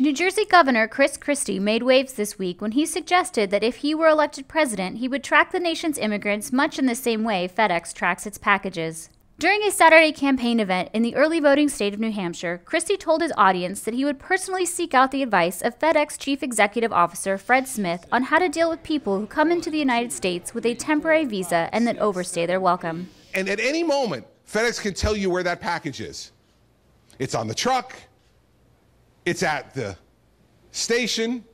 New Jersey Governor Chris Christie made waves this week when he suggested that if he were elected president, he would track the nation's immigrants much in the same way FedEx tracks its packages. During a Saturday campaign event in the early voting state of New Hampshire, Christie told his audience that he would personally seek out the advice of FedEx Chief Executive Officer Fred Smith on how to deal with people who come into the United States with a temporary visa and then overstay their welcome. And at any moment, FedEx can tell you where that package is. It's on the truck. It's at the station,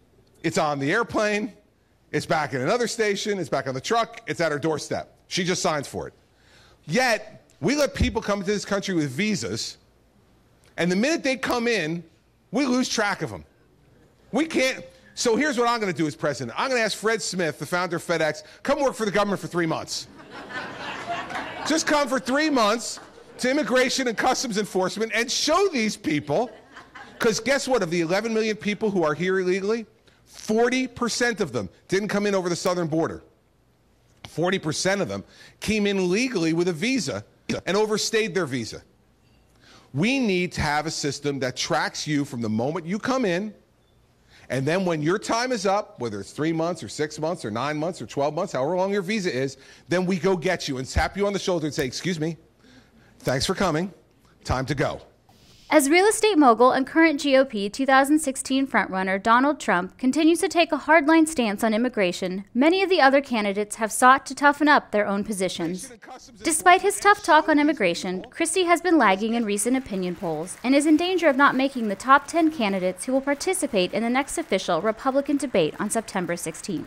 it's on the airplane, it's back at another station, it's back on the truck, it's at her doorstep. She just signs for it. Yet, we let people come into this country with visas, and the minute they come in, we lose track of them. We can't. So here's what I'm going to do as president. I'm going to ask Fred Smith, the founder of FedEx, come work for the government for 3 months. Just come for 3 months to Immigration and Customs Enforcement and show these people. Because guess what, of the 11 million people who are here illegally, 40% of them didn't come in over the southern border. 40% of them came in legally with a visa and overstayed their visa. We need to have a system that tracks you from the moment you come in, and then when your time is up, whether it's 3 months or 6 months or 9 months or 12 months, however long your visa is, then we go get you and tap you on the shoulder and say, excuse me, thanks for coming, time to go. As real estate mogul and current GOP 2016 frontrunner Donald Trump continues to take a hardline stance on immigration, many of the other candidates have sought to toughen up their own positions. Despite his tough talk on immigration, Christie has been lagging in recent opinion polls and is in danger of not making the top 10 candidates who will participate in the next official Republican debate on September 16th.